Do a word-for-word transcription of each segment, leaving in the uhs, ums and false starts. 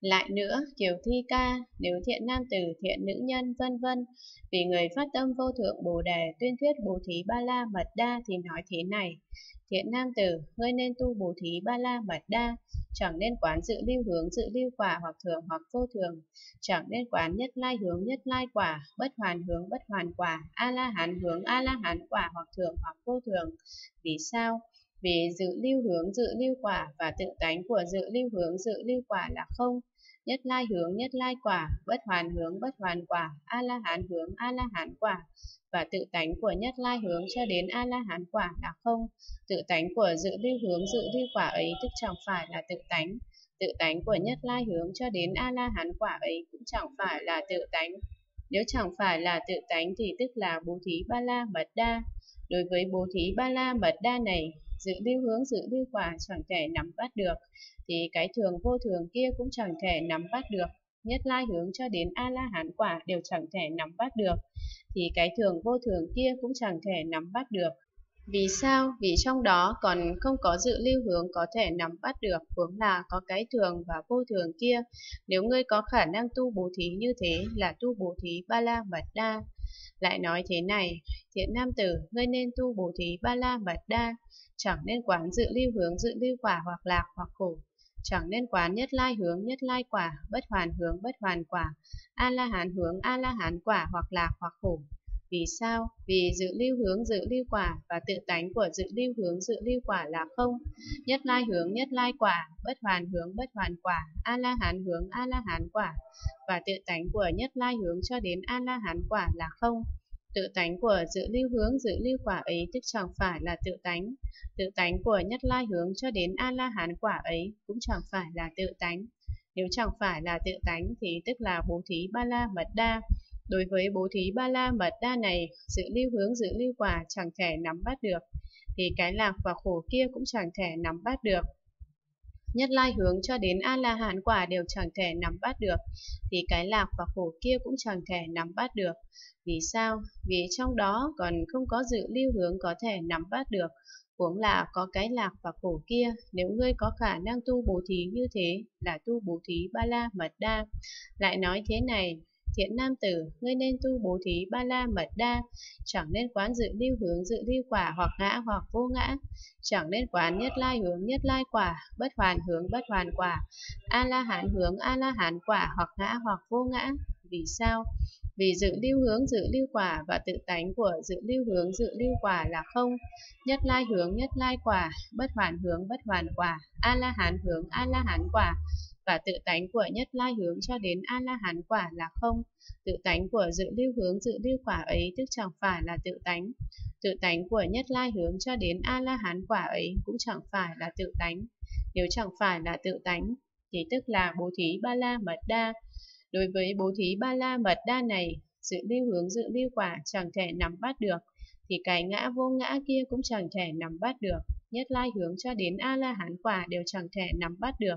Lại nữa, Kiều Thi Ca, nếu thiện nam tử, thiện nữ nhân, vân vân, vì người phát tâm vô thượng Bồ Đề tuyên thuyết bố thí ba la mật đa thì nói thế này: thiện nam tử, ngươi nên tu bố thí ba la mật đa, chẳng nên quán dự lưu hướng dự lưu quả hoặc thường hoặc vô thường, chẳng nên quán nhất lai hướng nhất lai quả, bất hoàn hướng bất hoàn quả, a la hán hướng a la hán quả hoặc thường hoặc vô thường. Vì sao? Vì dự lưu hướng dự lưu quả và tự tánh của dự lưu hướng dự lưu quả là không. Nhất lai hướng nhất lai quả, bất hoàn hướng bất hoàn quả, a la hán hướng a la hán quả và tự tánh của nhất lai hướng cho đến a la hán quả là không. Tự tánh của dự lưu hướng dự lưu quả ấy tức chẳng phải là tự tánh, tự tánh của nhất lai hướng cho đến a la hán quả ấy cũng chẳng phải là tự tánh. Nếu chẳng phải là tự tánh thì tức là bố thí ba la mật đa. Đối với bố thí ba la mật đa này, dự lưu hướng dự lưu quả chẳng thể nắm bắt được, thì cái thường vô thường kia cũng chẳng thể nắm bắt được. Nhất lai hướng cho đến A-la-hán quả đều chẳng thể nắm bắt được, thì cái thường vô thường kia cũng chẳng thể nắm bắt được. Vì sao? Vì trong đó còn không có dự lưu hướng có thể nắm bắt được, huống là có cái thường và vô thường kia. Nếu ngươi có khả năng tu bố thí như thế là tu bố thí ba la mật đa. Lại nói thế này: thiện nam tử, ngươi nên tu bố thí ba la mật đa, chẳng nên quán dự lưu hướng dự lưu quả hoặc lạc hoặc khổ, chẳng nên quán nhất lai hướng nhất lai quả, bất hoàn hướng bất hoàn quả, a la hán hướng a la hán quả hoặc lạc hoặc khổ. Vì sao? Vì dự lưu hướng dự lưu quả và tự tánh của dự lưu hướng dự lưu quả là không. Nhất lai hướng nhất lai quả, bất hoàn hướng bất hoàn quả, a la hán hướng a la hán quả và tự tánh của nhất lai hướng cho đến a la hán quả là không. Tự tánh của dự lưu hướng dự lưu quả ấy tức chẳng phải là tự tánh, tự tánh của nhất lai hướng cho đến a la hán quả ấy cũng chẳng phải là tự tánh. Nếu chẳng phải là tự tánh thì tức là bố thí ba la mật đa. Đối với bố thí ba la mật đa này, dự lưu hướng dự lưu quả chẳng thể nắm bắt được, thì cái lạc và khổ kia cũng chẳng thể nắm bắt được. Nhất lai hướng cho đến a la hán quả đều chẳng thể nắm bắt được, thì cái lạc và khổ kia cũng chẳng thể nắm bắt được. Vì sao? Vì trong đó còn không có dự lưu hướng có thể nắm bắt được, huống là có cái lạc và khổ kia. Nếu ngươi có khả năng tu bố thí như thế là tu bố thí ba la mật đa. Lại nói thế này: thiện nam tử, ngươi nên tu bố thí ba la mật đa, chẳng nên quán dự lưu hướng dự lưu quả hoặc ngã hoặc vô ngã, chẳng nên quán nhất lai hướng nhất lai quả, bất hoàn hướng bất hoàn quả, a la hán hướng a la hán quả hoặc ngã hoặc vô ngã. Vì sao? Vì dự lưu hướng dự lưu quả và tự tánh của dự lưu hướng dự lưu quả là không. Nhất lai hướng nhất lai quả, bất hoàn hướng bất hoàn quả, a la hán hướng a la hán quả và tự tánh của nhất lai hướng cho đến a la hán quả là không. Tự tánh của dự lưu hướng dự lưu quả ấy tức chẳng phải là tự tánh, tự tánh của nhất lai hướng cho đến a la hán quả ấy cũng chẳng phải là tự tánh. Nếu chẳng phải là tự tánh thì tức là bố thí ba la mật đa. Đối với bố thí ba la mật đa này, dự lưu hướng dự lưu quả chẳng thể nắm bắt được, thì cái ngã vô ngã kia cũng chẳng thể nắm bắt được. Nhất lai hướng cho đến a la hán quả đều chẳng thể nắm bắt được,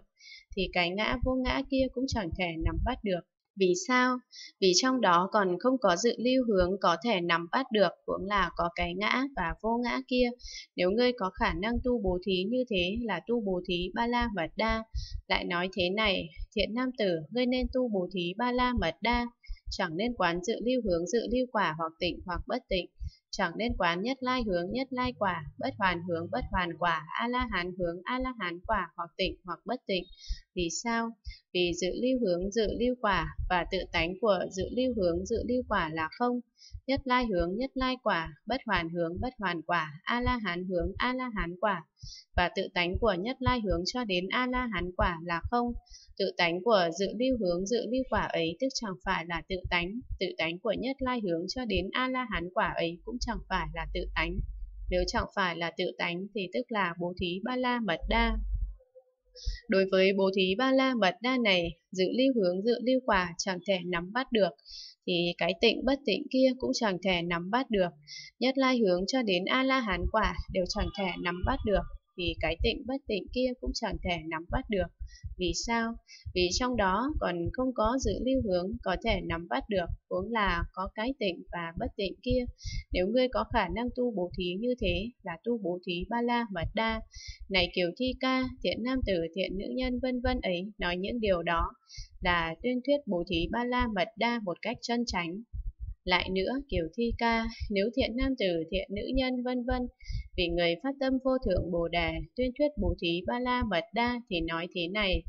thì cái ngã vô ngã kia cũng chẳng thể nắm bắt được. Vì sao? Vì trong đó còn không có dự lưu hướng có thể nắm bắt được, cũng là có cái ngã và vô ngã kia. Nếu ngươi có khả năng tu bố thí như thế là tu bố thí ba la mật đa. Lại nói thế này: thiện nam tử, ngươi nên tu bố thí ba la mật đa, chẳng nên quán dự lưu hướng dự lưu quả hoặc tịnh hoặc bất tịnh, chẳng nên quán nhất lai hướng nhất lai quả, bất hoàn hướng bất hoàn quả, a la hán hướng a la hán quả hoặc tịnh hoặc bất tịnh. Vì sao? Vì dự lưu hướng dự lưu quả và tự tánh của dự lưu hướng dự lưu quả là không. Nhất lai hướng nhất lai quả, bất hoàn hướng bất hoàn quả, a la hán hướng a la hán quả và tự tánh của nhất lai hướng cho đến a la hán quả là không. Tự tánh của dự lưu hướng dự lưu quả ấy tức chẳng phải là tự tánh, tự tánh của nhất lai hướng cho đến a la hán quả ấy cũng chẳng phải là tự tánh. Nếu chẳng phải là tự tánh thì tức là bố thí ba la mật đa. Đối với bố thí ba la mật đa này, dự lưu hướng dự lưu quả chẳng thể nắm bắt được, thì cái tịnh bất tịnh kia cũng chẳng thể nắm bắt được. Nhất lai hướng cho đến a la hán quả đều chẳng thể nắm bắt được. thì cái tịnh bất tịnh kia cũng chẳng thể nắm bắt được. Vì sao? Vì trong đó còn không có dự lưu hướng có thể nắm bắt được, huống là có cái tịnh và bất tịnh kia. Nếu ngươi có khả năng tu bố thí như thế là tu bố thí ba la mật đa. Này Kiều Thi Ca, thiện nam tử, thiện nữ nhân vân vân ấy nói những điều đó là tuyên thuyết bố thí ba la mật đa một cách chân chánh. Lại nữa Kiều Thi Ca, nếu thiện nam tử, thiện nữ nhân vân vân vì người phát tâm vô thượng Bồ Đề tuyên thuyết bố thí ba la mật đa thì nói thế này: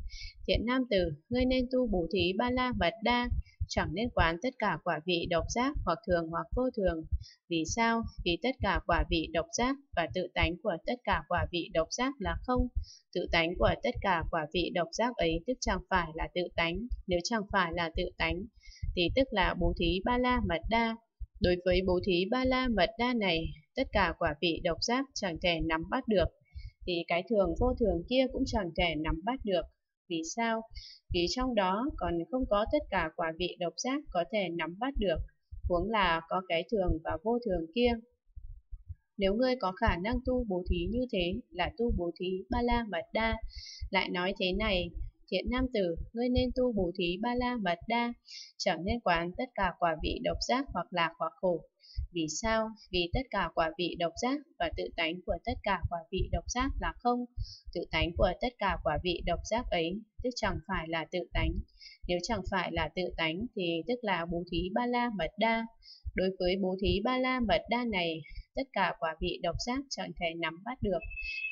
thiện nam tử, ngươi nên tu bố thí ba la mật đa, chẳng nên quán tất cả quả vị độc giác hoặc thường hoặc vô thường. Vì sao? Vì tất cả quả vị độc giác và tự tánh của tất cả quả vị độc giác là không. Tự tánh của tất cả quả vị độc giác ấy tức chẳng phải là tự tánh. Nếu chẳng phải là tự tánh thì tức là bố thí ba la mật đa. Đối với bố thí ba la mật đa này, tất cả quả vị độc giác chẳng thể nắm bắt được, thì cái thường vô thường kia cũng chẳng thể nắm bắt được. Vì sao? Vì trong đó còn không có tất cả quả vị độc giác có thể nắm bắt được, huống là có cái thường và vô thường kia. Nếu ngươi có khả năng tu bố thí như thế là tu bố thí ba la mật đa. Lại nói thế này: thiện nam tử, ngươi nên tu bố thí ba la mật đa, chẳng nên quán tất cả quả vị độc giác hoặc lạc hoặc khổ. Vì sao? Vì tất cả quả vị độc giác và tự tánh của tất cả quả vị độc giác là không. Tự tánh của tất cả quả vị độc giác ấy tức chẳng phải là tự tánh. Nếu chẳng phải là tự tánh thì tức là bố thí ba la mật đa. Đối với bố thí ba la mật đa này, tất cả quả vị độc giác chẳng thể nắm bắt được,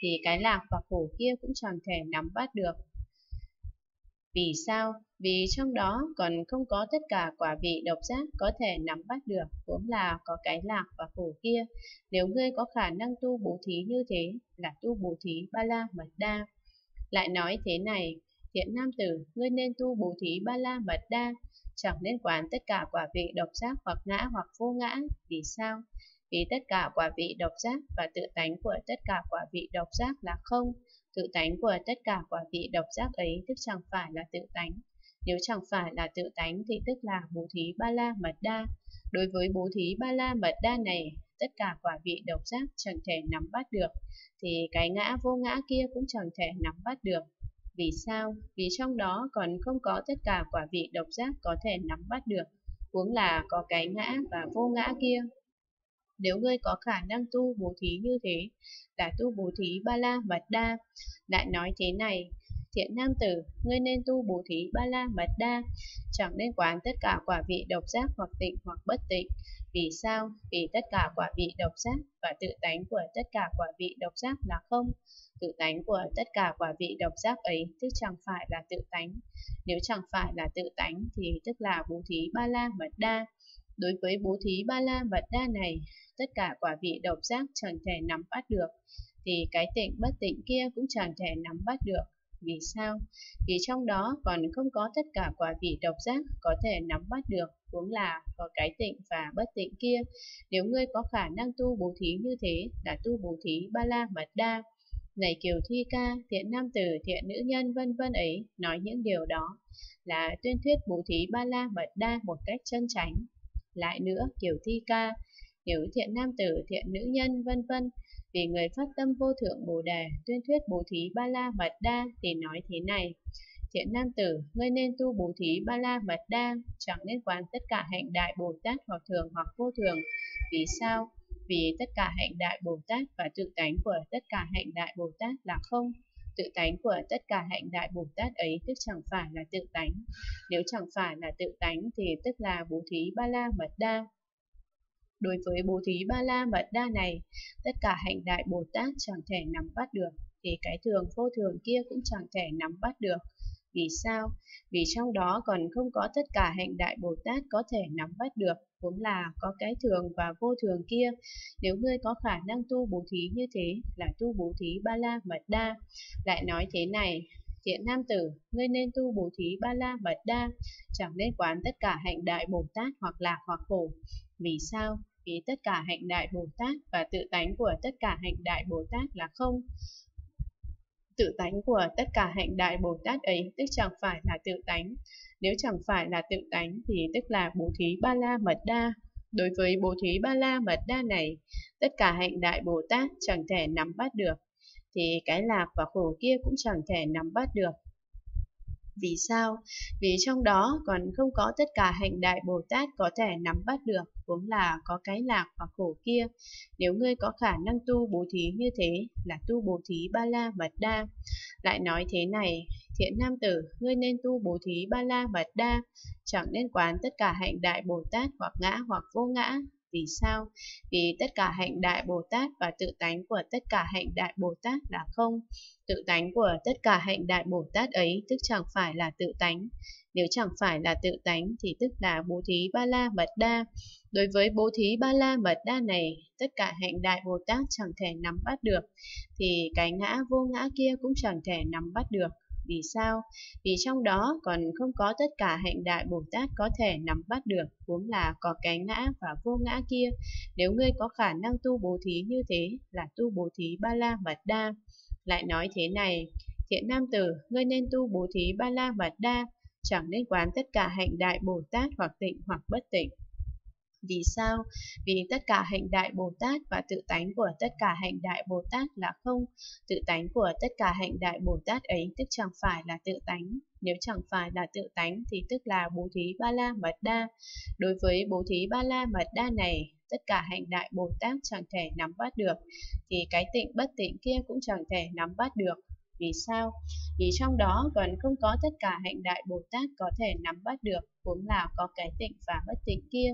thì cái lạc và khổ kia cũng chẳng thể nắm bắt được. Vì sao? Vì trong đó còn không có tất cả quả vị độc giác có thể nắm bắt được, cũng là có cái lạc và khổ kia. Nếu ngươi có khả năng tu bố thí như thế là tu bố thí ba la mật đa. Lại nói thế này: thiện nam tử, ngươi nên tu bố thí ba la mật đa, chẳng nên quán tất cả quả vị độc giác hoặc ngã hoặc vô ngã. Vì sao? Vì tất cả quả vị độc giác và tự tánh của tất cả quả vị độc giác là không. Tự tánh của tất cả quả vị độc giác ấy tức chẳng phải là tự tánh. Nếu chẳng phải là tự tánh thì tức là bố thí ba la mật đa. Đối với bố thí ba la mật đa này, tất cả quả vị độc giác chẳng thể nắm bắt được, thì cái ngã vô ngã kia cũng chẳng thể nắm bắt được. Vì sao? Vì trong đó còn không có tất cả quả vị độc giác có thể nắm bắt được, huống là có cái ngã và vô ngã kia. Nếu ngươi có khả năng tu bố thí như thế là tu bố thí ba la mật đa. Lại nói thế này: thiện nam tử, ngươi nên tu bố thí ba la mật đa, chẳng nên quán tất cả quả vị độc giác hoặc tịnh hoặc bất tịnh. Vì sao? Vì tất cả quả vị độc giác và tự tánh của tất cả quả vị độc giác là không. Tự tánh của tất cả quả vị độc giác ấy tức chẳng phải là tự tánh. Nếu chẳng phải là tự tánh thì tức là bố thí ba la mật đa. Đối với bố thí ba la mật đa này, tất cả quả vị độc giác chẳng thể nắm bắt được, thì cái tịnh bất tịnh kia cũng chẳng thể nắm bắt được. Vì sao? Vì trong đó còn không có tất cả quả vị độc giác có thể nắm bắt được, cũng là có cái tịnh và bất tịnh kia. Nếu ngươi có khả năng tu bố thí như thế là tu bố thí ba la mật đa. Này Kiều Thi Ca, thiện nam tử, thiện nữ nhân vân vân ấy nói những điều đó là tuyên thuyết bố thí ba la mật đa một cách chân chánh. Lại nữa Kiều Thi Ca, nếu thiện nam tử, thiện nữ nhân vân vân vì người phát tâm vô thượng Bồ Đề tuyên thuyết bố thí ba la mật đa thì nói thế này: thiện nam tử, ngươi nên tu bố thí ba la mật đa, chẳng nên quán tất cả hạnh đại Bồ Tát hoặc thường hoặc vô thường. Vì sao? Vì tất cả hạnh đại Bồ Tát và tự tánh của tất cả hạnh đại Bồ Tát là không. Tự tánh của tất cả hạnh đại Bồ Tát ấy tức chẳng phải là tự tánh. Nếu chẳng phải là tự tánh thì tức là bố thí ba la mật đa. Đối với bố thí ba la mật đa này, tất cả hạnh đại Bồ Tát chẳng thể nắm bắt được, thì cái thường vô thường kia cũng chẳng thể nắm bắt được. Vì sao? Vì trong đó còn không có tất cả hạnh đại Bồ Tát có thể nắm bắt được, cũng là có cái thường và vô thường kia. Nếu ngươi có khả năng tu bố thí như thế là tu bố thí ba la mật đa. Lại nói thế này: thiện nam tử, ngươi nên tu bố thí ba la mật đa, chẳng nên quán tất cả hạnh đại Bồ Tát hoặc lạc hoặc khổ. Vì sao? Vì tất cả hạnh đại Bồ Tát và tự tánh của tất cả hạnh đại Bồ Tát là không. Tự tánh của tất cả hạnh đại Bồ Tát ấy tức chẳng phải là tự tánh. Nếu chẳng phải là tự tánh thì tức là bố thí ba la mật đa. Đối với bố thí ba la mật đa này, tất cả hạnh đại Bồ Tát chẳng thể nắm bắt được, thì cái lạc và khổ kia cũng chẳng thể nắm bắt được. Vì sao? Vì trong đó còn không có tất cả hạnh đại Bồ Tát có thể nắm bắt được, vốn là có cái lạc và khổ kia. Nếu ngươi có khả năng tu bố thí như thế, là tu bố thí ba la mật đa. Lại nói thế này, thiện nam tử, ngươi nên tu bố thí ba la mật đa, chẳng nên quán tất cả hạnh đại Bồ Tát hoặc ngã hoặc vô ngã. Vì sao? Vì tất cả hạnh đại Bồ Tát và tự tánh của tất cả hạnh đại Bồ Tát là không. Tự tánh của tất cả hạnh đại Bồ Tát ấy tức chẳng phải là tự tánh. Nếu chẳng phải là tự tánh thì tức là bố thí ba la mật đa. Đối với bố thí ba la mật đa này, tất cả hạnh đại Bồ Tát chẳng thể nắm bắt được, thì cái ngã vô ngã kia cũng chẳng thể nắm bắt được. Vì sao? Vì trong đó còn không có tất cả hạnh đại Bồ Tát có thể nắm bắt được, vốn là có cái ngã và vô ngã kia. Nếu ngươi có khả năng tu bố thí như thế, là tu bố thí ba la mật đa. Lại nói thế này, thiện nam tử, ngươi nên tu bố thí ba la mật đa, chẳng nên quán tất cả hạnh đại Bồ Tát hoặc tịnh hoặc bất tịnh. Vì sao? Vì tất cả hạnh đại Bồ Tát và tự tánh của tất cả hạnh đại Bồ Tát là không. Tự tánh của tất cả hạnh đại Bồ Tát ấy tức chẳng phải là tự tánh. Nếu chẳng phải là tự tánh thì tức là bố thí ba la mật đa. Đối với bố thí ba la mật đa này, tất cả hạnh đại Bồ Tát chẳng thể nắm bắt được, thì cái tịnh bất tịnh kia cũng chẳng thể nắm bắt được. Vì sao? Vì trong đó còn không có tất cả hạnh đại Bồ Tát có thể nắm bắt được, vốn là có cái tịnh và bất tịnh kia.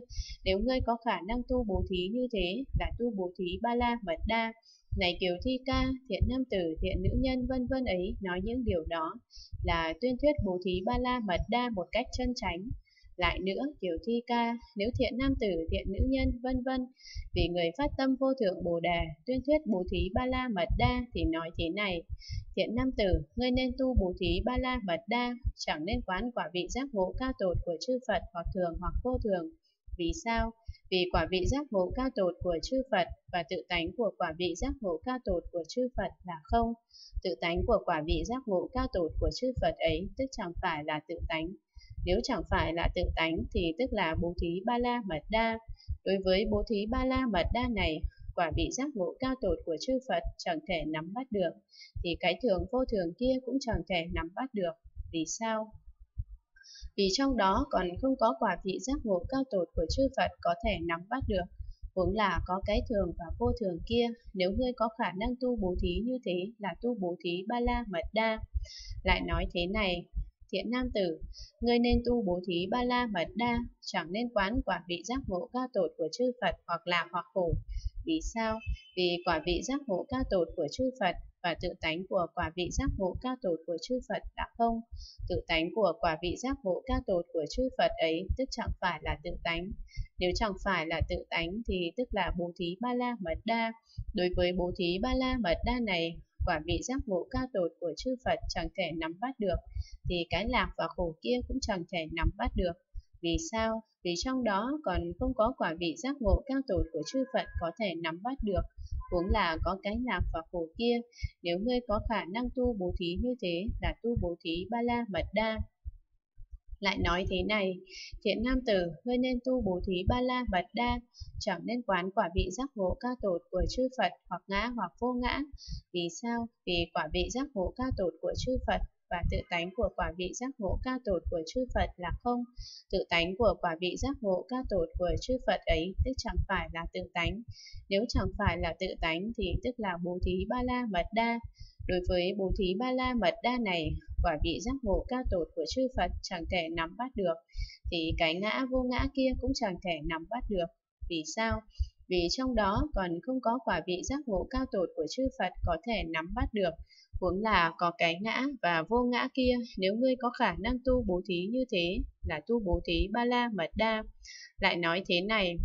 Nếu ngươi có khả năng tu bố thí như thế, là tu bố thí ba la mật đa. Này Kiều Thi Ca, thiện nam tử, thiện nữ nhân vân vân ấy nói những điều đó là tuyên thuyết bố thí ba la mật đa một cách chân chánh. Lại nữa, Kiều Thi Ca, nếu thiện nam tử, thiện nữ nhân, vân vân, vì người phát tâm vô thượng Bồ Đề, tuyên thuyết bố thí ba la mật đa thì nói thế này, thiện nam tử, ngươi nên tu bố thí ba la mật đa, chẳng nên quán quả vị giác ngộ cao tột của chư Phật hoặc thường hoặc vô thường. Vì sao? Vì quả vị giác ngộ cao tột của chư Phật và tự tánh của quả vị giác ngộ cao tột của chư Phật là không. Tự tánh của quả vị giác ngộ cao tột của chư Phật ấy tức chẳng phải là tự tánh. Nếu chẳng phải là tự tánh thì tức là bố thí ba la mật đa. Đối với bố thí ba la mật đa này, quả vị giác ngộ cao tột của chư Phật chẳng thể nắm bắt được, thì cái thường vô thường kia cũng chẳng thể nắm bắt được. Vì sao? Vì trong đó còn không có quả vị giác ngộ cao tột của chư Phật có thể nắm bắt được, vốn là có cái thường và vô thường kia. Nếu ngươi có khả năng tu bố thí như thế, là tu bố thí ba la mật đa. Lại nói thế này, thiện nam tử, ngươi nên tu bố thí ba la mật đa, chẳng nên quán quả vị giác ngộ cao tột của chư Phật hoặc lạc hoặc khổ. Vì sao? Vì quả vị giác ngộ cao tột của chư Phật và tự tánh của quả vị giác ngộ cao tột của chư Phật đã không. Tự tánh của quả vị giác ngộ cao tột của chư Phật ấy tức chẳng phải là tự tánh. Nếu chẳng phải là tự tánh thì tức là bố thí ba la mật đa. Đối với bố thí ba la mật đa này, quả vị giác ngộ cao tột của chư Phật chẳng thể nắm bắt được, thì cái lạc và khổ kia cũng chẳng thể nắm bắt được. Vì sao? Vì trong đó còn không có quả vị giác ngộ cao tột của chư Phật có thể nắm bắt được, vốn là có cái lạc và khổ kia. Nếu ngươi có khả năng tu bố thí như thế, là tu bố thí ba la mật đa. Lại nói thế này, thiện nam tử, ngươi nên tu bố thí ba la mật đa, chẳng nên quán quả vị giác ngộ cao tột của chư Phật hoặc ngã hoặc vô ngã. Vì sao? Vì quả vị giác ngộ cao tột của chư Phật và tự tánh của quả vị giác ngộ cao tột của chư Phật là không. Tự tánh của quả vị giác ngộ cao tột của chư Phật ấy tức chẳng phải là tự tánh. Nếu chẳng phải là tự tánh thì tức là bố thí ba la mật đa. Đối với bố thí ba la mật đa này, quả vị giác ngộ cao tột của chư Phật chẳng thể nắm bắt được, thì cái ngã vô ngã kia cũng chẳng thể nắm bắt được. Vì sao? Vì trong đó còn không có quả vị giác ngộ cao tột của chư Phật có thể nắm bắt được, vốn là có cái ngã và vô ngã kia. Nếu ngươi có khả năng tu bố thí như thế, là tu bố thí ba la mật đa. Lại nói thế này,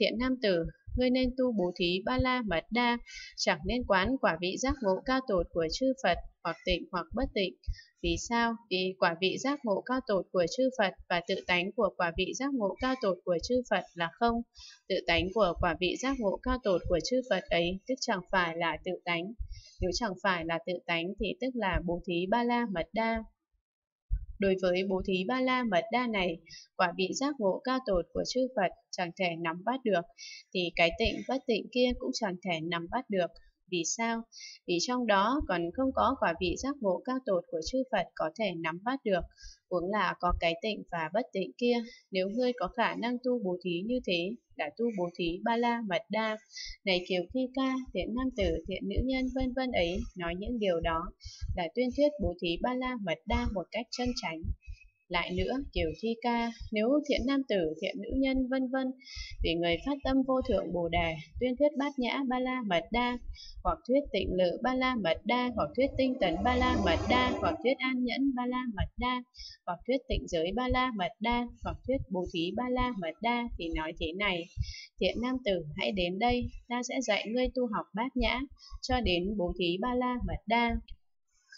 thiện nam tử, ngươi nên tu bố thí ba la mật đa, chẳng nên quán quả vị giác ngộ cao tột của chư Phật hoặc tịnh hoặc bất tịnh. Vì sao? Vì quả vị giác ngộ cao tột của chư Phật và tự tánh của quả vị giác ngộ cao tột của chư Phật là không. Tự tánh của quả vị giác ngộ cao tột của chư Phật ấy tức chẳng phải là tự tánh. Nếu chẳng phải là tự tánh thì tức là bố thí ba la mật đa. Đối với bố thí ba la mật đa này, quả vị giác ngộ cao tột của chư Phật chẳng thể nắm bắt được, thì cái tịnh bất tịnh kia cũng chẳng thể nắm bắt được. Vì sao? Vì trong đó còn không có quả vị giác ngộ cao tột của chư Phật có thể nắm bắt được, huống là có cái tịnh và bất tịnh kia. Nếu ngươi có khả năng tu bố thí như thế, đã tu bố thí ba la mật đa. Này Kiều Thi Ca, thiện nam tử, thiện nữ nhân vân vân ấy, nói những điều đó là tuyên thuyết bố thí ba la mật đa một cách chân chánh. Lại nữa, Kiều Thi Ca, nếu thiện nam tử, thiện nữ nhân vân vân vì người phát tâm vô thượng Bồ Đề, tuyên thuyết bát nhã ba la mật đa, hoặc thuyết tịnh lự ba la mật đa, hoặc thuyết tinh tấn ba la mật đa, hoặc thuyết an nhẫn ba la mật đa, hoặc thuyết tịnh giới ba la mật đa, hoặc thuyết bố thí ba la mật đa, thì nói thế này: thiện nam tử, hãy đến đây, ta sẽ dạy ngươi tu học bát nhã cho đến bố thí ba la mật đa.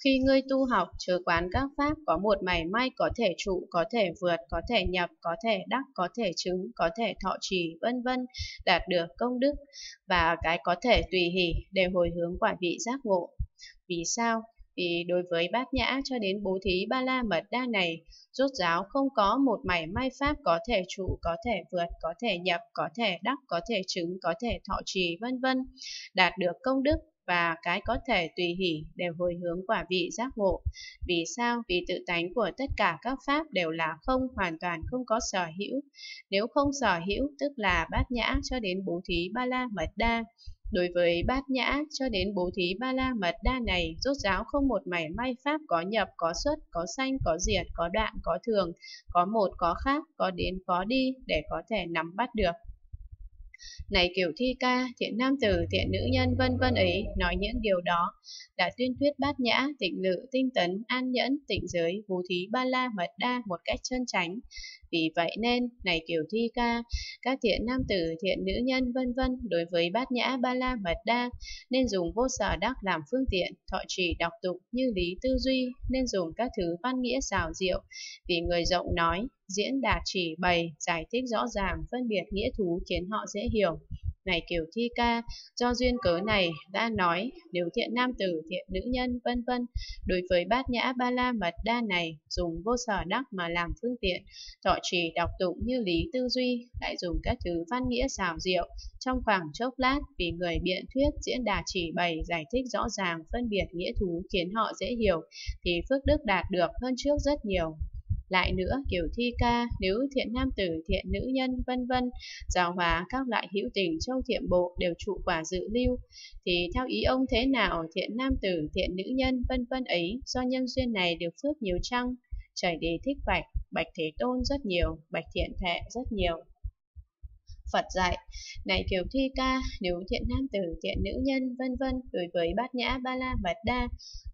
Khi ngươi tu học, chớ quán các pháp có một mảy may có thể trụ, có thể vượt, có thể nhập, có thể đắc, có thể chứng, có thể thọ trì, vân vân, đạt được công đức, và cái có thể tùy hỷ để hồi hướng quả vị giác ngộ. Vì sao? Vì đối với bát nhã cho đến bố thí ba la mật đa này, rốt ráo không có một mảy may pháp có thể trụ, có thể vượt, có thể nhập, có thể đắc, có thể chứng, có thể thọ trì, vân vân, đạt được công đức, và cái có thể tùy hỷ đều hồi hướng quả vị giác ngộ. Vì sao? Vì tự tánh của tất cả các pháp đều là không, hoàn toàn không có sở hữu. Nếu không sở hữu, tức là bát nhã cho đến bố thí ba la mật đa. Đối với bát nhã cho đến bố thí ba la mật đa này, rốt ráo không một mảy may pháp có nhập, có xuất, có sanh, có diệt, có đoạn, có thường, có một, có khác, có đến, có đi, để có thể nắm bắt được. Này Kiều Thi Ca, thiện nam tử, thiện nữ nhân vân vân ấy, nói những điều đó đã tuyên thuyết bát nhã, tịnh lự, tinh tấn, an nhẫn, tịnh giới, bố thí ba la mật đa một cách chân chánh. Vì vậy nên, này Kiều Thi Ca, các thiện nam tử, thiện nữ nhân vân vân đối với bát nhã ba la mật đa nên dùng vô sở đắc làm phương tiện, thọ trì đọc tụng như lý tư duy, nên dùng các thứ văn nghĩa xảo diệu, vì người rộng nói, diễn đạt chỉ bày, giải thích rõ ràng, phân biệt nghĩa thú khiến họ dễ hiểu. Này Kiều Thi Ca, do duyên cớ này đã nói, nếu thiện nam tử, thiện nữ nhân vân vân đối với bát nhã ba la mật đa này dùng vô sở đắc mà làm phương tiện, thọ trì đọc tụng như lý tư duy, lại dùng các thứ văn nghĩa xảo diệu, trong khoảng chốc lát vì người biện thuyết, diễn đạt chỉ bày, giải thích rõ ràng, phân biệt nghĩa thú khiến họ dễ hiểu, thì phước đức đạt được hơn trước rất nhiều. Lại nữa, Kiều Thi Ca, nếu thiện nam tử, thiện nữ nhân, vân vân giáo hóa các loại hữu tình châu thiệm bộ đều trụ quả dự lưu, thì theo ý ông thế nào thiện nam tử, thiện nữ nhân, vân vân ấy, do nhân duyên này được phước nhiều chăng? Trời Đế Thích bạch, bạch Thế Tôn rất nhiều, bạch Thiện Thệ rất nhiều. Phật dạy, này Kiều Thi Ca, nếu thiện nam tử, thiện nữ nhân, vân vân đối với bát nhã ba la mật đa,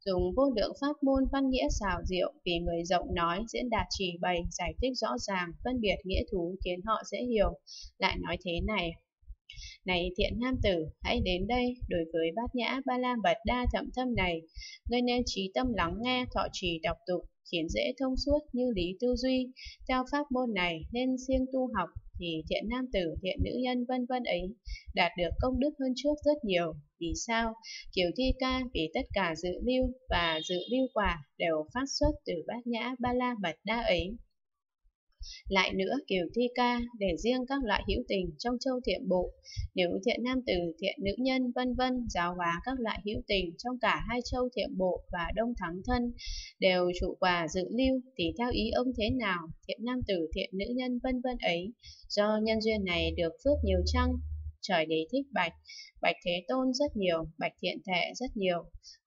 dùng vô lượng pháp môn văn nghĩa xảo diệu, vì người rộng nói, diễn đạt chỉ bày, giải thích rõ ràng, phân biệt nghĩa thú khiến họ dễ hiểu. Lại nói thế này: này thiện nam tử, hãy đến đây, đối với bát nhã ba la mật đa thậm thâm này, ngươi nên trí tâm lắng nghe, thọ trì đọc tụng, khiến dễ thông suốt như lý tư duy. Theo pháp môn này nên siêng tu học, thì thiện nam tử, thiện nữ nhân vân vân ấy đạt được công đức hơn trước rất nhiều. Vì sao? Kiều Thi Ca, vì tất cả dự lưu và dự lưu quả đều phát xuất từ bát nhã ba la mật đa ấy. Lại nữa, Kiều Thi Ca, để riêng các loại hữu tình trong châu thiệm bộ, nếu thiện nam tử, thiện nữ nhân vân vân giáo hóa các loại hữu tình trong cả hai châu thiệm bộ và đông thắng thân đều trụ quả dự lưu, thì theo ý ông thế nào thiện nam tử, thiện nữ nhân vân vân ấy, do nhân duyên này được phước nhiều chăng? Trời Đế Thích bạch, bạch Thế Tôn rất nhiều, bạch Thiện Thệ rất nhiều.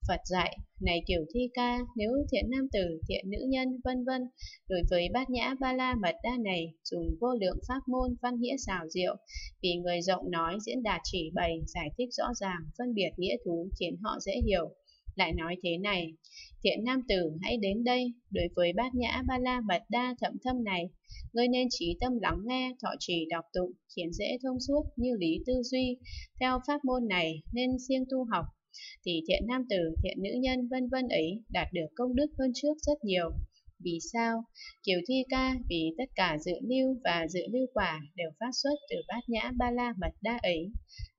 Phật dạy, này Kiều Thi Ca, nếu thiện nam tử, thiện nữ nhân vân vân đối với bát nhã ba la mật đa này dùng vô lượng pháp môn văn nghĩa xảo diệu, vì người rộng nói, diễn đạt chỉ bày, giải thích rõ ràng, phân biệt nghĩa thú khiến họ dễ hiểu. Lại nói thế này: thiện nam tử, hãy đến đây, đối với bát nhã ba la mật đa thậm thâm này, ngươi nên trí tâm lắng nghe, thọ trì đọc tụng, khiến dễ thông suốt như lý tư duy. Theo pháp môn này nên siêng tu học, thì thiện nam tử, thiện nữ nhân vân vân ấy đạt được công đức hơn trước rất nhiều. Vì sao? Kiều Thi Ca, vì tất cả dự lưu và dự lưu quả đều phát xuất từ bát nhã ba la mật đa ấy.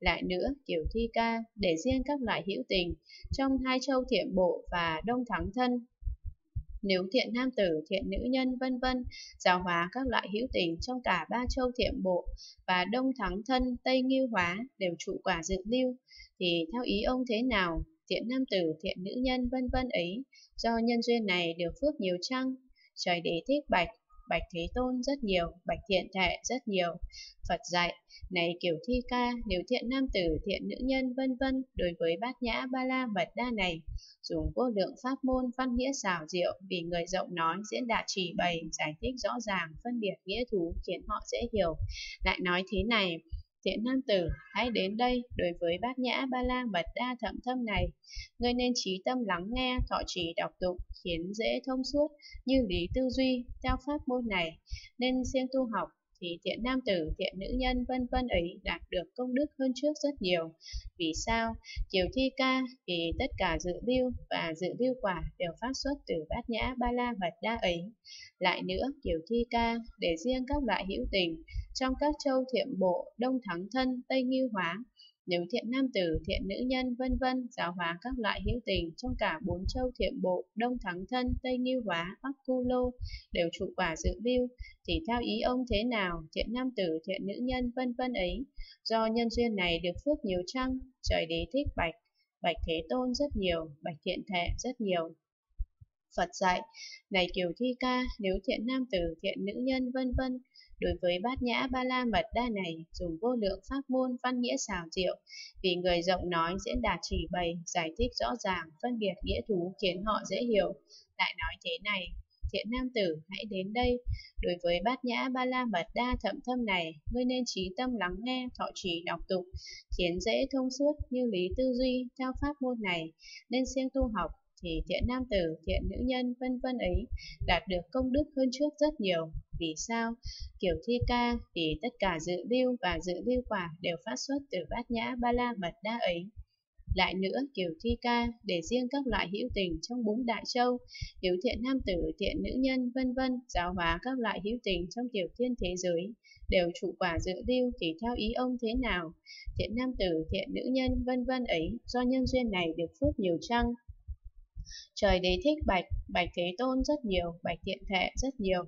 Lại nữa, Kiều Thi Ca, để riêng các loại hữu tình trong hai châu thiệm bộ và đông thắng thân Nếu thiện nam tử, thiện nữ nhân, vân vân, giáo hóa các loại hữu tình trong cả ba châu Thiệm Bộ và Đông Thắng Thân, Tây Ngưu Hóa đều trụ quả Dự Lưu, thì theo ý ông thế nào, thiện nam tử, thiện nữ nhân, vân vân ấy, do nhân duyên này được phước nhiều chăng? Trời Đế Thích bạch, bạch Thế Tôn rất nhiều, bạch Thiện Thệ rất nhiều. Phật dạy, này Kiều Thi Ca, nếu thiện nam tử, thiện nữ nhân, vân vân đối với bát nhã ba la mật đa này, dùng vô lượng pháp môn văn nghĩa xảo diệu, vì người rộng nói, diễn đạt chỉ bày, giải thích rõ ràng, phân biệt nghĩa thú, khiến họ dễ hiểu. Lại nói thế này, thiện nam tử, hãy đến đây, đối với bát nhã ba la mật đa thậm thâm này, ngươi nên trí tâm lắng nghe, thọ trì đọc tụng, khiến dễ thông suốt, như lý tư duy, theo pháp môn này, nên siêng tu học, thì thiện nam tử, thiện nữ nhân, vân vân ấy đạt được công đức hơn trước rất nhiều. Vì sao? Kiều Thi Ca, vì tất cả dự lưu và dự lưu quả đều phát xuất từ bát nhã ba la mật đa ấy. Lại nữa, Kiều Thi Ca, để riêng các loại hữu tình trong các châu Thiệm Bộ, Đông Thắng Thân, Tây Ngưu Hóa, nếu thiện nam tử, thiện nữ nhân, vân vân giáo hóa các loại hữu tình trong cả bốn châu Thiệm Bộ, Đông Thắng Thân, Tây Ngưu Hóa, Bắc Khu Lô đều trụ quả dự lưu, thì theo ý ông thế nào, thiện nam tử, thiện nữ nhân, vân vân ấy, do nhân duyên này được phước nhiều chăng? Trời Đế Thích bạch, bạch Thế Tôn rất nhiều, bạch Thiện Thệ rất nhiều. Phật dạy, này Kiều Thi Ca, nếu thiện nam tử, thiện nữ nhân, vân vân đối với bát nhã ba la mật đa này, dùng vô lượng pháp môn văn nghĩa xảo diệu, vì người rộng nói, diễn đạt chỉ bày, giải thích rõ ràng, phân biệt nghĩa thú, khiến họ dễ hiểu. Lại nói thế này, thiện nam tử, hãy đến đây, đối với bát nhã ba la mật đa thậm thâm này, ngươi nên trí tâm lắng nghe, thọ trì đọc tụng, khiến dễ thông suốt, như lý tư duy, theo pháp môn này, nên siêng tu học, thì thiện nam tử, thiện nữ nhân, vân vân ấy đạt được công đức hơn trước rất nhiều. Vì sao? Kiều Thi Ca, vì tất cả dự lưu và dự lưu quả đều phát xuất từ bát nhã ba la mật đa ấy. Lại nữa, Kiều Thi Ca, để riêng các loại hữu tình trong bốn đại châu, nếu thiện nam tử, thiện nữ nhân, vân vân giáo hóa các loại hữu tình trong tiểu thiên thế giới đều trụ quả dự lưu, thì theo ý ông thế nào, thiện nam tử, thiện nữ nhân, vân vân ấy, do nhân duyên này được phước nhiều chăng? Trời Đế Thích bạch, bạch Thế Tôn rất nhiều, bạch Thiện Thệ rất nhiều.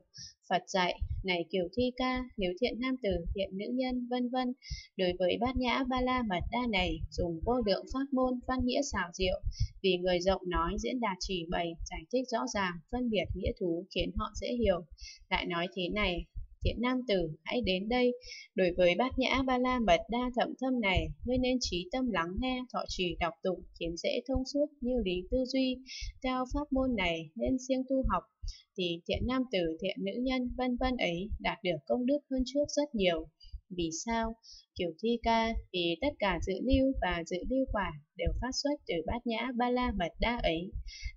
Phật dạy, này Kiều Thi Ca, nếu thiện nam tử, thiện nữ nhân, vân vân đối với bát nhã ba la mật đa này, dùng vô lượng pháp môn văn nghĩa xảo diệu, vì người rộng nói, diễn đạt chỉ bày, giải thích rõ ràng, phân biệt nghĩa thú, khiến họ dễ hiểu. Lại nói thế này, thiện nam tử, hãy đến đây, đối với bát nhã ba la mật đa thậm thâm này, ngươi nên trí tâm lắng nghe, thọ trì đọc tụng, khiến dễ thông suốt, như lý tư duy, theo pháp môn này, nên siêng tu học, thì thiện nam tử, thiện nữ nhân, vân vân ấy đạt được công đức hơn trước rất nhiều. Vì sao? Kiều Thi Ca, vì tất cả dự lưu và dự lưu quả đều phát xuất từ bát nhã ba la mật đa ấy.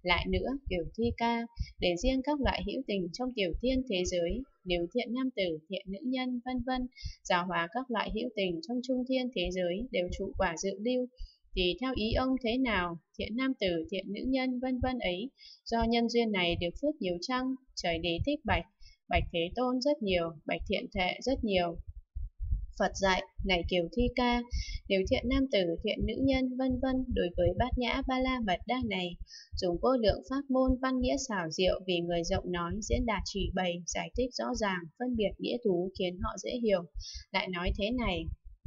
Lại nữa, Kiều Thi Ca, để riêng các loại hữu tình trong tiểu thiên thế giới, nếu thiện nam tử, thiện nữ nhân, vân vân giáo hóa các loại hữu tình trong trung thiên thế giới đều trụ quả dự lưu, thì theo ý ông thế nào, thiện nam tử, thiện nữ nhân, vân vân ấy, do nhân duyên này được phước nhiều chăng? Trời Đế Thích bạch, bạch Thế Tôn rất nhiều, bạch Thiện Thệ rất nhiều. Phật dạy, này Kiều Thi Ca, nếu thiện nam tử, thiện nữ nhân, vân vân đối với bát nhã ba la mật đa này, dùng vô lượng pháp môn văn nghĩa xảo diệu, vì người rộng nói, diễn đạt chỉ bày, giải thích rõ ràng, phân biệt nghĩa thú, khiến họ dễ hiểu. Lại nói thế này,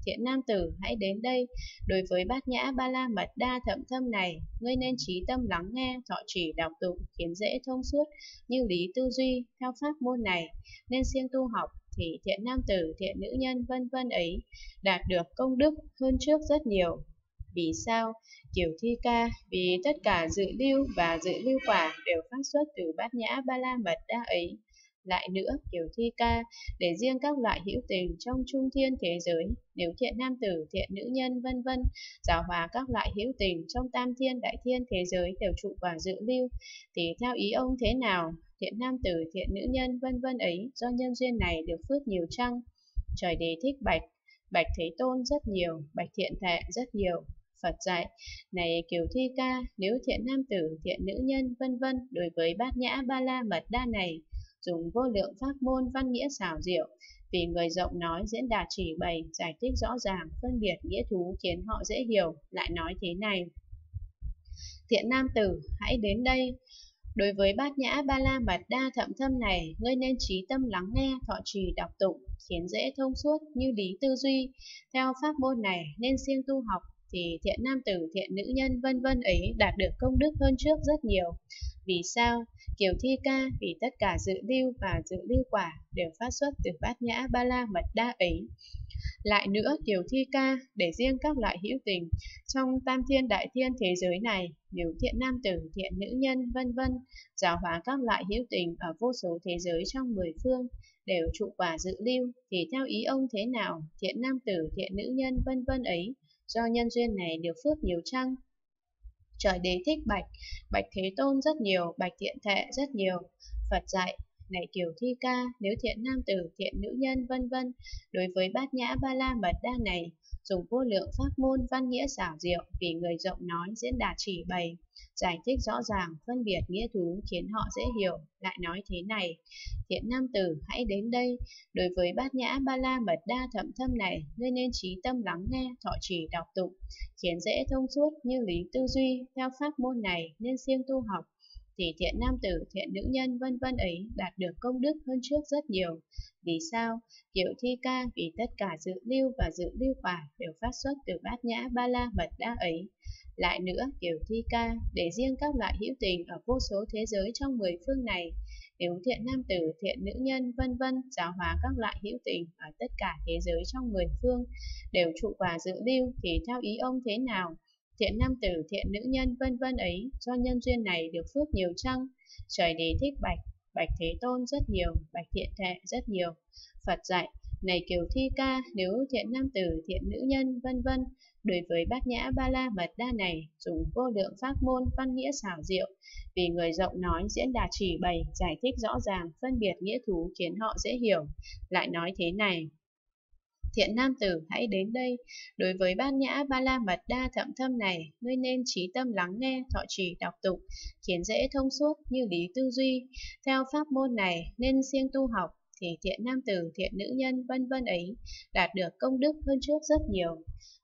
thiện nam tử, hãy đến đây, đối với bát nhã ba la mật đa thậm thâm này, ngươi nên trí tâm lắng nghe, thọ trì đọc tụng, khiến dễ thông suốt, như lý tư duy, theo pháp môn này, nên siêng tu học, thì thiện nam tử, thiện nữ nhân, vân vân ấy đạt được công đức hơn trước rất nhiều. Vì sao? Kiều Thi Ca, vì tất cả dự lưu và dự lưu quả đều phát xuất từ bát nhã ba la mật đa ấy. Lại nữa, Kiều Thi Ca, để riêng các loại hữu tình trong trung thiên thế giới, nếu thiện nam tử, thiện nữ nhân, vân vân giáo hóa các loại hữu tình trong tam thiên đại thiên thế giới đều trụ quả dự lưu, thì theo ý ông thế nào, thiện nam tử, thiện nữ nhân, vân vân ấy, do nhân duyên này được phước nhiều chăng? Trời Đế Thích bạch, bạch Thế Tôn rất nhiều, bạch Thiện Thệ rất nhiều. Phật dạy, này Kiều Thi Ca, nếu thiện nam tử, thiện nữ nhân, vân vân đối với bát nhã ba la mật đa này, dùng vô lượng pháp môn văn nghĩa xảo diệu, vì người rộng nói, diễn đạt chỉ bày, giải thích rõ ràng, phân biệt nghĩa thú, khiến họ dễ hiểu. Lại nói thế này, thiện nam tử, hãy đến đây, Đối với Bát Nhã Ba La Mật Đa thậm thâm này, ngươi nên trí tâm lắng nghe, thọ trì đọc tụng, khiến dễ thông suốt như lý tư duy. Theo pháp môn này nên siêng tu học thì thiện nam tử, thiện nữ nhân vân vân ấy đạt được công đức hơn trước rất nhiều. Vì sao? Kiều Thi Ca, vì tất cả dự lưu và dự lưu quả đều phát xuất từ Bát Nhã Ba La Mật Đa ấy. Lại nữa, Kiều Thi Ca, để riêng các loại hữu tình, trong tam thiên đại thiên thế giới này, nếu thiện nam tử, thiện nữ nhân, vân vân giáo hóa các loại hữu tình ở vô số thế giới trong mười phương, đều trụ quả dự lưu, thì theo ý ông thế nào, thiện nam tử, thiện nữ nhân, vân vân ấy, do nhân duyên này được phước nhiều chăng? Trời Đế Thích bạch, bạch Thế Tôn rất nhiều, bạch Thiện Thệ rất nhiều. Phật dạy, này Kiều Thi Ca, nếu thiện nam tử, thiện nữ nhân, vân vân đối với Bát Nhã Ba La Mật Đa này, dùng vô lượng pháp môn văn nghĩa xảo diệu, vì người rộng nói diễn đạt chỉ bày, giải thích rõ ràng, phân biệt nghĩa thú, khiến họ dễ hiểu. Lại nói thế này, thiện nam tử, hãy đến đây. Đối với Bát Nhã Ba La Mật Đa thậm thâm này, ngươi nên trí tâm lắng nghe, thọ trì đọc tụng, khiến dễ thông suốt như lý tư duy. Theo pháp môn này nên siêng tu học, thì thiện nam tử, thiện nữ nhân, vân vân ấy đạt được công đức hơn trước rất nhiều. Vì sao? Kiều Thi Ca, vì tất cả dự lưu và dự lưu quả đều phát xuất từ Bát Nhã Ba La Mật Đa ấy. Lại nữa, Kiều Thi Ca, để riêng các loại hữu tình ở vô số thế giới trong mười phương này, nếu thiện nam tử, thiện nữ nhân, vân vân giáo hóa các loại hữu tình ở tất cả thế giới trong mười phương đều trụ quả dự lưu, thì theo ý ông thế nào, thiện nam tử, thiện nữ nhân, vân vân ấy, do nhân duyên này được phước nhiều chăng? Trời Đế Thích bạch, bạch Thế Tôn rất nhiều, bạch Thiện Thệ rất nhiều. Phật dạy, này Kiều Thi Ca, nếu thiện nam tử, thiện nữ nhân, vân vân đối với Bát Nhã Ba La Mật Đa này, dùng vô lượng pháp môn văn nghĩa xảo diệu, vì người rộng nói diễn đạt chỉ bày, giải thích rõ ràng, phân biệt nghĩa thú, khiến họ dễ hiểu. Lại nói thế này, thiện nam tử, hãy đến đây. Đối với Bát Nhã Ba La Mật Đa thậm thâm này, ngươi nên trí tâm lắng nghe, thọ trì đọc tụng, khiến dễ thông suốt như lý tư duy. Theo pháp môn này nên siêng tu học, thì thiện nam tử, thiện nữ nhân, vân vân ấy đạt được công đức hơn trước rất nhiều.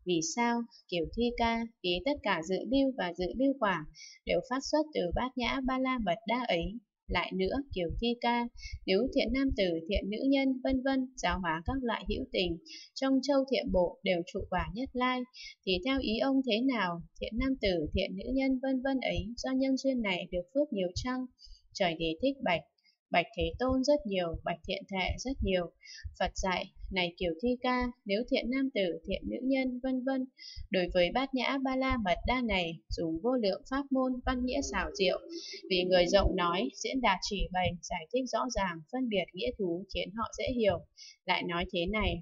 Vì sao? Kiều Thi Ca, vì tất cả dự lưu và dự lưu quả đều phát xuất từ Bát Nhã Ba La Mật Đa ấy. Lại nữa, Kiều Thi Ca, nếu thiện nam tử, thiện nữ nhân, vân vân giáo hóa các loại hữu tình trong châu Thiệm Bộ đều trụ quả Nhất Lai, thì theo ý ông thế nào, thiện nam tử, thiện nữ nhân, vân vân ấy, do nhân duyên này được phước nhiều chăng? Trời Đế Thích bạch, bạch Thế Tôn rất nhiều, bạch Thiện Thệ rất nhiều. Phật dạy, này Kiều Thi Ca, nếu thiện nam tử, thiện nữ nhân, vân vân đối với Bát Nhã Ba La Mật Đa này, dùng vô lượng pháp môn văn nghĩa xảo diệu, vì người rộng nói diễn đạt chỉ bày, giải thích rõ ràng, phân biệt nghĩa thú, khiến họ dễ hiểu. Lại nói thế này,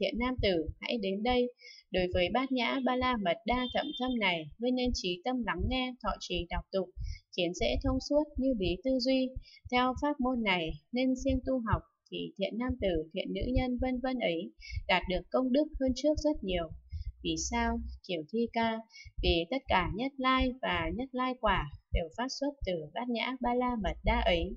thiện nam tử, hãy đến đây. Đối với Bát Nhã Ba La Mật Đa thậm thâm này, ngươi nên trí tâm lắng nghe, thọ trì đọc tụng, khiến dễ thông suốt như lý tư duy. Theo pháp môn này nên siêng tu học, thì thiện nam tử, thiện nữ nhân, vân vân ấy đạt được công đức hơn trước rất nhiều. Vì sao? Kiều Thi Ca, vì tất cả Nhất Lai và Nhất Lai quả đều phát xuất từ Bát Nhã Ba La Mật Đa ấy.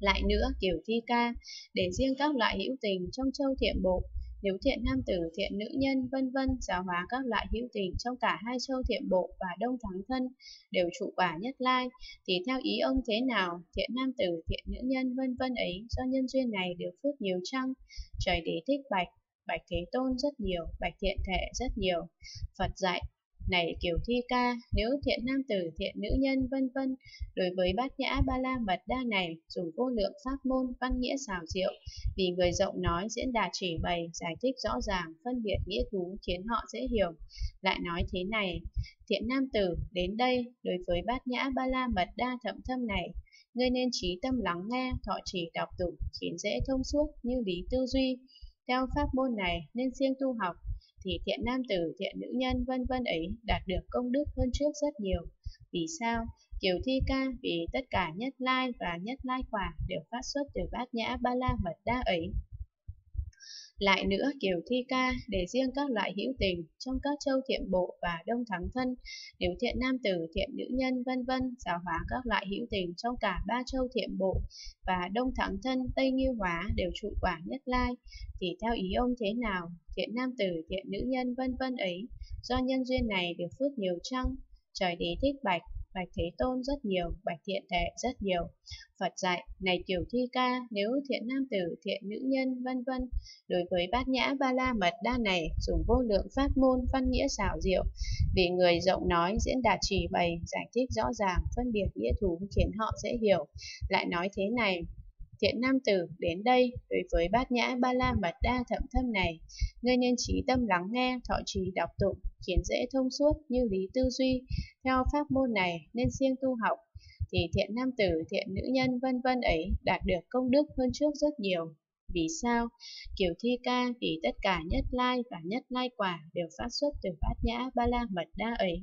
Lại nữa, Kiều Thi Ca, để riêng các loại hữu tình trong châu Thiệm Bộ, nếu thiện nam tử, thiện nữ nhân, vân vân giáo hóa các loại hữu tình trong cả hai châu Thiệm Bộ và Đông Thắng Thân đều trụ quả Nhất Lai, thì theo ý ông thế nào, thiện nam tử, thiện nữ nhân, vân vân ấy, do nhân duyên này được phước nhiều chăng? Trời Đế Thích bạch, bạch Thế Tôn rất nhiều, bạch Thiện Thệ rất nhiều. Phật dạy, này Kiều Thi Ca, nếu thiện nam tử, thiện nữ nhân, vân vân đối với Bát Nhã Ba La Mật Đa này, dùng vô lượng pháp môn văn nghĩa xảo diệu, vì người rộng nói diễn đạt chỉ bày, giải thích rõ ràng, phân biệt nghĩa thú, khiến họ dễ hiểu. Lại nói thế này, thiện nam tử, đến đây. Đối với Bát Nhã Ba La Mật Đa thậm thâm này, ngươi nên trí tâm lắng nghe, thọ trì đọc tụng, khiến dễ thông suốt như lý tư duy. Theo pháp môn này nên siêng tu học, thì thiện nam tử, thiện nữ nhân, vân vân ấy đạt được công đức hơn trước rất nhiều. Vì sao? Kiều Thi Ca, vì tất cả Nhất Lai và Nhất Lai quả đều phát xuất từ Bát Nhã Ba La Mật Đa ấy. Lại nữa, Kiều Thi Ca, để riêng các loại hữu tình trong các châu Thiệm Bộ và Đông Thắng Thân, nếu thiện nam tử, thiện nữ nhân, vân vân giáo hóa các loại hữu tình trong cả ba châu Thiệm Bộ và Đông Thắng Thân, Tây Ngưu Hóa đều trụ quả Nhất Lai, thì theo ý ông thế nào, thiện nam tử, thiện nữ nhân, vân vân ấy, do nhân duyên này được phước nhiều chăng? Trời Đế Thích bạch, bạch Thế Tôn rất nhiều, bạch Thiện Đệ rất nhiều. Phật dạy, này Kiều Thi Ca, nếu thiện nam tử, thiện nữ nhân, vân vân, đối với bát nhã ba la mật đa này, dùng vô lượng pháp môn, văn nghĩa xảo diệu, vì người rộng nói, diễn đạt chỉ bày, giải thích rõ ràng, phân biệt nghĩa thú, khiến họ dễ hiểu. Lại nói thế này, thiện nam tử, đến đây, đối với bát nhã ba la mật đa thậm thâm này, ngươi nên trí tâm lắng nghe, thọ trì đọc tụng, khiến dễ thông suốt như lý tư duy. Theo pháp môn này nên siêng tu học, thì thiện nam tử, thiện nữ nhân vân vân ấy đạt được công đức hơn trước rất nhiều. Vì sao? Kiều Thi Ca, vì tất cả nhất lai và nhất lai quả đều phát xuất từ bát nhã ba la mật đa ấy.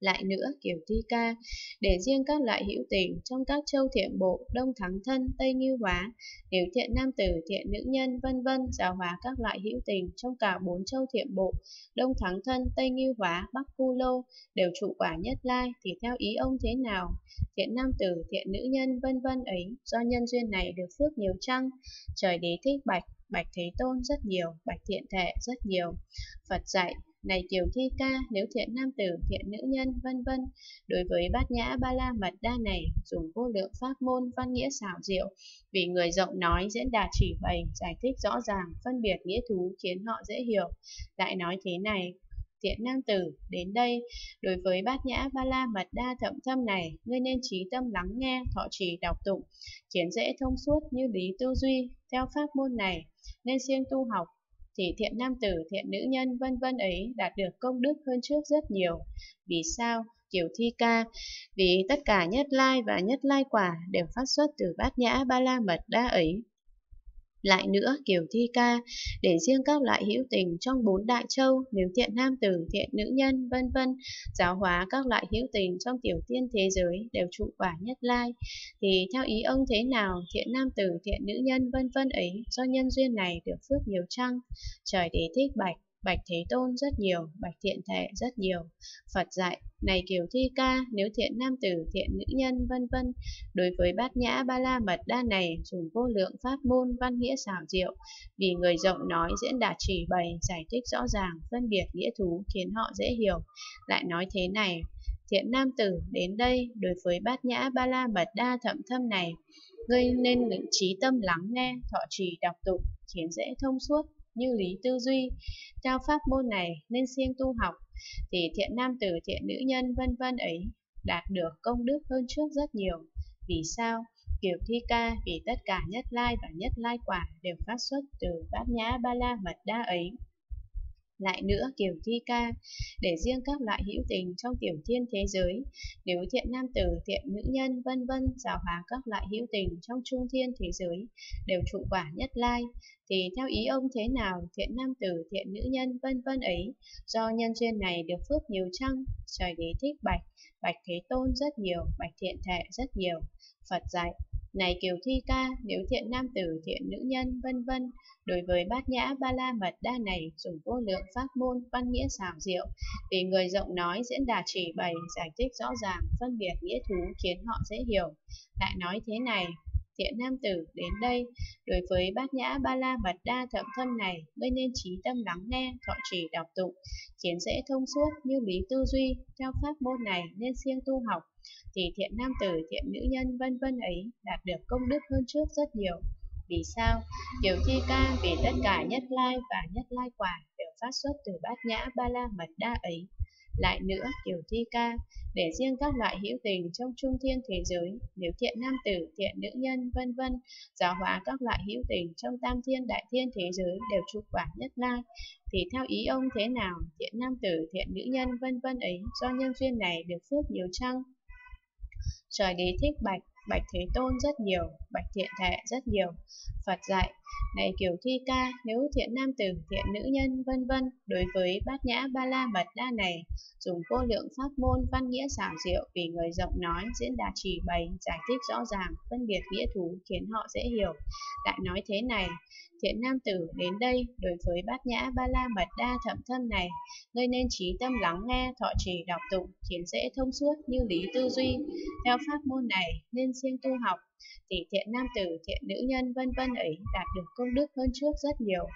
Lại nữa, Kiều Thi Ca, để riêng các loại hữu tình trong các châu Thiệm Bộ, Đông Thắng Thân, Tây Ngưu Hóa, nếu thiện nam tử, thiện nữ nhân, vân vân giáo hóa các loại hữu tình trong cả bốn châu Thiệm Bộ, Đông Thắng Thân, Tây Ngưu Hóa, Bắc Khu Lô đều trụ quả nhất lai, thì theo ý ông thế nào? Thiện nam tử, thiện nữ nhân, vân vân ấy, do nhân duyên này được phước nhiều chăng? Trời Đế Thích bạch, bạch Thế Tôn rất nhiều, bạch Thiện Thệ rất nhiều. Phật dạy, này Kiều Thi Ca, nếu thiện nam tử, thiện nữ nhân, vân vân đối với bát nhã ba la mật đa này, dùng vô lượng pháp môn, văn nghĩa xảo diệu, vì người rộng nói, diễn đạt chỉ bày, giải thích rõ ràng, phân biệt nghĩa thú, khiến họ dễ hiểu. Lại nói thế này, thiện nam tử, đến đây, đối với bát nhã ba la mật đa thậm thâm này, ngươi nên trí tâm lắng nghe, thọ trì đọc tụng, khiến dễ thông suốt như lý tư duy. Theo pháp môn này nên siêng tu học, thì thiện nam tử, thiện nữ nhân, vân vân ấy đạt được công đức hơn trước rất nhiều. Vì sao? Kiều Thi Ca, vì tất cả nhất lai và nhất lai quả đều phát xuất từ bát nhã ba la mật đa ấy. Lại nữa, Kiều Thi Ca, để riêng các loại hữu tình trong bốn đại châu, nếu thiện nam tử, thiện nữ nhân, vân vân giáo hóa các loại hữu tình trong tiểu thiên thế giới đều trụ quả nhất lai, thì theo ý ông thế nào? Thiện nam tử, thiện nữ nhân, vân vân ấy, do nhân duyên này được phước nhiều chăng? Trời Đế Thích bạch, bạch Thế Tôn rất nhiều, bạch Thiện Thệ rất nhiều. Phật dạy, này Kiều Thi Ca, nếu thiện nam tử, thiện nữ nhân, vân vân đối với bát nhã ba la mật đa này, dùng vô lượng pháp môn, văn nghĩa xảo diệu, vì người rộng nói, diễn đạt chỉ bày, giải thích rõ ràng, phân biệt nghĩa thú, khiến họ dễ hiểu. Lại nói thế này, thiện nam tử, đến đây, đối với bát nhã ba la mật đa thậm thâm này, ngươi nên lĩnh trí tâm lắng nghe, thọ trì đọc tụng, khiến dễ thông suốt như lý tư duy. Theo pháp môn này nên siêng tu học, thì thiện nam tử, thiện nữ nhân, vân vân ấy đạt được công đức hơn trước rất nhiều. Vì sao? Kiều Thi Ca, vì tất cả nhất lai và nhất lai quả đều phát xuất từ bát nhã ba la mật đa ấy. Lại nữa, Kiều Thi Ca, để riêng các loại hữu tình trong tiểu thiên thế giới, nếu thiện nam tử, thiện nữ nhân, vân vân giáo hóa các loại hữu tình trong trung thiên thế giới đều trụ quả nhất lai, thì theo ý ông thế nào? Thiện nam tử, thiện nữ nhân, vân vân ấy, do nhân duyên này được phước nhiều chăng? Trời Đế Thích bạch, bạch Thế Tôn rất nhiều, bạch Thiện Thệ rất nhiều. Phật dạy, này Kiều Thi Ca, nếu thiện nam tử, thiện nữ nhân, vân vân đối với bát nhã ba la mật đa này, dùng vô lượng pháp môn, văn nghĩa xảo diệu, vì người rộng nói, diễn đạt chỉ bày, giải thích rõ ràng, phân biệt nghĩa thú, khiến họ dễ hiểu. Lại nói thế này, thiện nam tử, đến đây, đối với bát nhã ba la mật đa thậm thâm này, ngươi nên trí tâm lắng nghe, thọ trì đọc tụng, khiến dễ thông suốt như lý tư duy. Theo pháp môn này nên siêng tu học, thì thiện nam tử, thiện nữ nhân, vân vân ấy đạt được công đức hơn trước rất nhiều. Vì sao? Kiều Thi Ca, vì tất cả nhất lai và nhất lai quả đều phát xuất từ bát nhã ba la mật đa ấy. Lại nữa, Kiều Thi Ca, để riêng các loại hữu tình trong trung thiên thế giới, nếu thiện nam tử, thiện nữ nhân, vân vân giáo hóa các loại hữu tình trong tam thiên đại thiên thế giới đều trụ quả nhất lai, thì theo ý ông thế nào? Thiện nam tử, thiện nữ nhân, vân vân ấy, do nhân duyên này được phước nhiều chăng? Trời Đế Thích bạch, bạch Thế Tôn rất nhiều, bạch Thiện Thệ rất nhiều. Phật dạy, này Kiều Thi Ca, nếu thiện nam tử, thiện nữ nhân, vân vân đối với bát nhã ba la mật đa này, dùng vô lượng pháp môn, văn nghĩa xảo diệu, vì người rộng nói, diễn đạt chỉ bày, giải thích rõ ràng, phân biệt nghĩa thú, khiến họ dễ hiểu. Lại nói thế này, thiện nam tử, đến đây, đối với bát nhã ba la mật đa thậm thâm này, ngươi nên trí tâm lắng nghe, thọ trì đọc tụng, khiến dễ thông suốt như lý tư duy. Theo pháp môn này nên siêng tu học, thì thiện nam tử, thiện nữ nhân, vân vân ấy đạt được công đức hơn trước rất nhiều.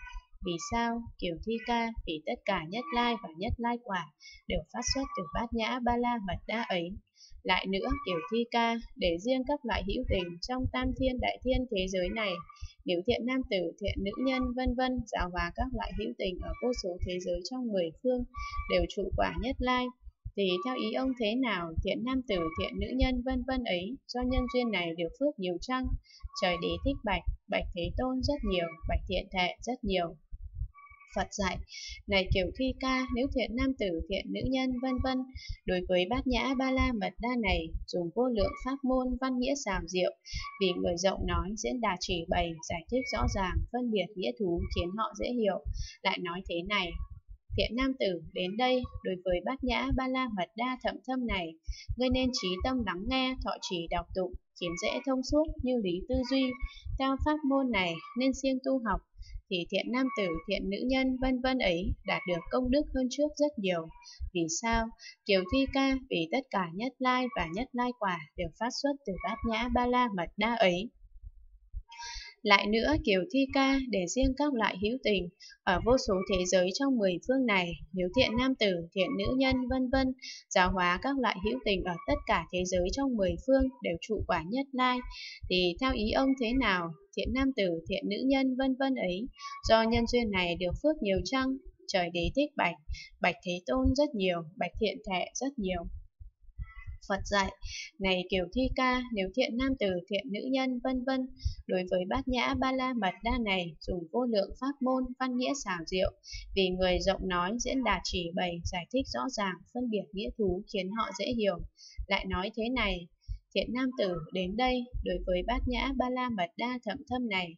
Vì sao? Kiều Thi Ca, vì tất cả nhất lai và nhất lai quả đều phát xuất từ bát nhã ba la mật đa ấy. Lại nữa, Kiều Thi Ca để riêng các loại hữu tình trong tam thiên đại thiên thế giới này, nếu thiện nam tử, thiện nữ nhân, vân vân giáo hóa các loại hữu tình ở vô số thế giới trong mười phương đều trụ quả Nhất Lai. Thì theo ý ông thế nào, thiện nam tử, thiện nữ nhân, vân vân ấy, do nhân duyên này được phước nhiều chăng? Trời Đế Thích bạch, bạch Thế Tôn rất nhiều, bạch Thiện Thệ rất nhiều. Phật dạy, này Kiều Thi Ca, nếu thiện nam tử, thiện nữ nhân, vân vân đối với bát nhã ba la mật đa này, dùng vô lượng pháp môn văn nghĩa xảo diệu, vì người rộng nói, diễn đạt chỉ bày, giải thích rõ ràng, phân biệt nghĩa thú khiến họ dễ hiểu. Lại nói thế này, thiện nam tử, đến đây, đối với bát nhã ba la mật đa thậm thâm này, ngươi nên trí tâm lắng nghe, thọ trì đọc tụng, khiến dễ thông suốt như lý tư duy. Theo pháp môn này, nên siêng tu học, thì thiện nam tử, thiện nữ nhân, vân vân ấy đạt được công đức hơn trước rất nhiều. Vì sao? Kiều Thi Ca, vì tất cả Nhất Lai và Nhất Lai quả đều phát xuất từ bát nhã ba la mật đa ấy. Lại nữa, Kiều Thi Ca để riêng các loại hữu tình ở vô số thế giới trong mười phương này, nếu thiện nam tử, thiện nữ nhân, vân vân giáo hóa các loại hữu tình ở tất cả thế giới trong mười phương đều trụ quả Nhất Lai, thì theo ý ông thế nào, thiện nam tử, thiện nữ nhân, vân vân ấy do nhân duyên này được phước nhiều chăng? Trời Đế Thích bạch, bạch Thế Tôn rất nhiều, bạch Thiện Thệ rất nhiều. Phật dạy, này Kiều Thi Ca, nếu thiện nam tử, thiện nữ nhân, vân vân đối với bát nhã ba la mật đa này, dùng vô lượng pháp môn văn nghĩa xảo diệu, vì người rộng nói, diễn đạt chỉ bày, giải thích rõ ràng, phân biệt nghĩa thú khiến họ dễ hiểu. Lại nói thế này, thiện nam tử, đến đây, đối với bát nhã ba la mật đa thậm thâm này,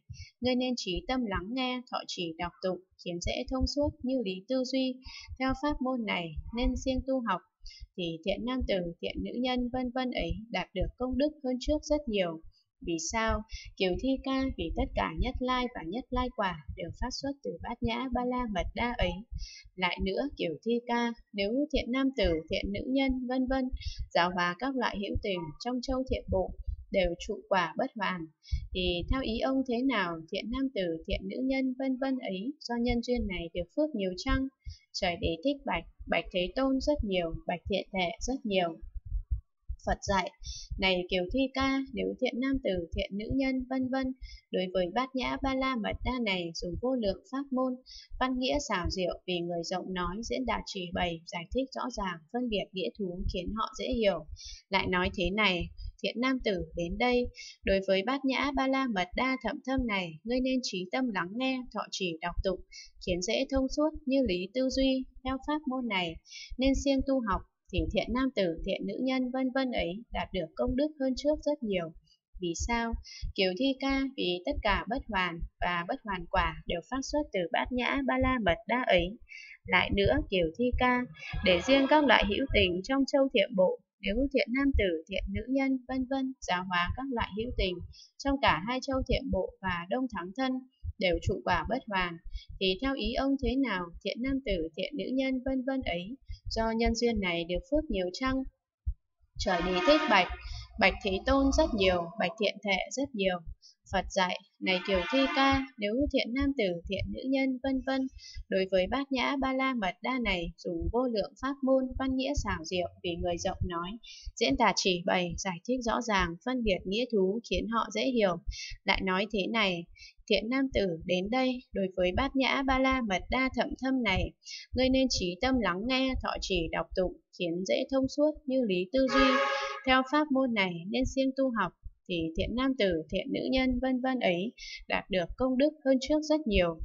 ngươi nên trí tâm lắng nghe, thọ trì đọc tụng, khiến dễ thông suốt như lý tư duy. Theo pháp môn này, nên siêng tu học, thì thiện nam tử, thiện nữ nhân, vân vân ấy đạt được công đức hơn trước rất nhiều. Vì sao? Kiều Thi Ca, vì tất cả Nhất Lai và Nhất Lai quả đều phát xuất từ bát nhã ba la mật đa ấy. Lại nữa, Kiều Thi Ca, nếu thiện nam tử, thiện nữ nhân, vân vân giáo hóa các loại hữu tình trong châu Thiệm Bộ đều trụ quả Bất Hoàn, thì theo ý ông thế nào, thiện nam tử, thiện nữ nhân, vân vân ấy do nhân duyên này được phước nhiều chăng? Trời Đế Thích bạch, bạch Thế Tôn rất nhiều, bạch Thiện Thệ rất nhiều. Phật dạy, này Kiều Thi Ca, nếu thiện nam tử, thiện nữ nhân, vân vân đối với bát nhã ba la mật đa này, dùng vô lượng pháp môn văn nghĩa xảo diệu, vì người rộng nói, diễn đạt chỉ bày, giải thích rõ ràng, phân biệt nghĩa thú khiến họ dễ hiểu. Lại nói thế này, thiện nam tử, đến đây, đối với bát nhã ba la mật đa thậm thâm này, ngươi nên trí tâm lắng nghe, thọ trì đọc tụng, khiến dễ thông suốt như lý tư duy. Theo pháp môn này, nên siêng tu học, thì thiện nam tử, thiện nữ nhân, vân vân ấy đạt được công đức hơn trước rất nhiều. Vì sao? Kiều Thi Ca, vì tất cả Bất Hoàn và Bất Hoàn quả đều phát xuất từ bát nhã ba la mật đa ấy. Lại nữa, Kiều Thi Ca, để riêng các loại hữu tình trong châu Thiệm Bộ, nếu thiện nam tử, thiện nữ nhân, vân vân giáo hóa các loại hữu tình trong cả hai châu Thiệm Bộ và Đông Thắng Thân đều trụ quả Bất Hoàn, thì theo ý ông thế nào, thiện nam tử, thiện nữ nhân, vân vân ấy do nhân duyên này được phước nhiều chăng? Trời Đế Thích bạch, bạch Thế Tôn rất nhiều, bạch Thiện Thệ rất nhiều. Phật dạy, này Kiều Thi Ca, nếu thiện nam tử, thiện nữ nhân, vân vân đối với bát nhã ba la mật đa này, dùng vô lượng pháp môn văn nghĩa xảo diệu, vì người rộng nói, diễn tả chỉ bày, giải thích rõ ràng, phân biệt nghĩa thú khiến họ dễ hiểu. Lại nói thế này, thiện nam tử, đến đây, đối với bát nhã ba la mật đa thậm thâm này, ngươi nên trí tâm lắng nghe, thọ trì đọc tụng, khiến dễ thông suốt như lý tư duy. Theo pháp môn này, nên siêng tu học, thì thiện nam tử, thiện nữ nhân, vân vân ấy đạt được công đức hơn trước rất nhiều.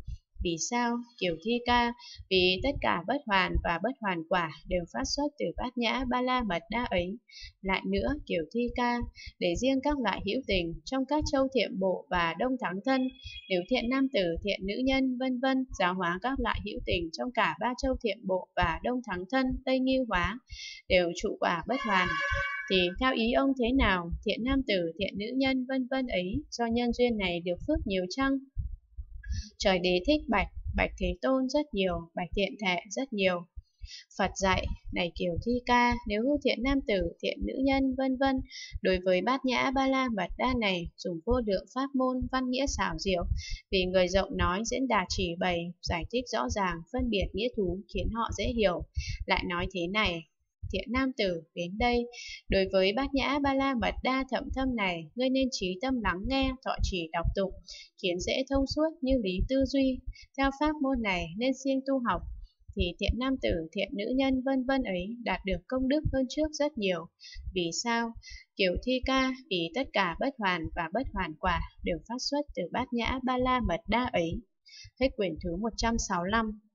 Vì sao? Kiều Thi Ca, vì tất cả Bất Hoàn và Bất Hoàn quả đều phát xuất từ bát nhã ba la mật đa ấy. Lại nữa, Kiều Thi Ca, để riêng các loại hữu tình trong các châu Thiệm Bộ và Đông Thắng Thân, nếu thiện nam tử, thiện nữ nhân, vân vân giáo hóa các loại hữu tình trong cả ba châu Thiệm Bộ và Đông Thắng Thân, Tây Ngưu Hóa đều trụ quả Bất Hoàn, thì theo ý ông thế nào, thiện nam tử, thiện nữ nhân, vân vân ấy do nhân duyên này được phước nhiều chăng? Trời Đế Thích bạch, bạch Thế Tôn rất nhiều, bạch Thiện Thệ rất nhiều. Phật dạy, này Kiều Thi Ca, nếu thiện nam tử, thiện nữ nhân, vân vân đối với bát nhã ba la mật đa này, dùng vô lượng pháp môn văn nghĩa xảo diệu, vì người rộng nói, diễn đạt chỉ bày, giải thích rõ ràng, phân biệt nghĩa thú khiến họ dễ hiểu. Lại nói thế này, thiện nam tử đến đây. Đối với bát nhã ba la mật đa thậm thâm này, ngươi nên trí tâm lắng nghe, thọ trì đọc tụng, khiến dễ thông suốt như lý tư duy. Theo pháp môn này nên siêng tu học, thì thiện nam tử, thiện nữ nhân vân vân ấy đạt được công đức hơn trước rất nhiều. Vì sao? Kiều Thi Ca, vì tất cả bất hoàn và bất hoàn quả đều phát xuất từ bát nhã ba la mật đa ấy. Hết quyển thứ một trăm sáu mươi lăm.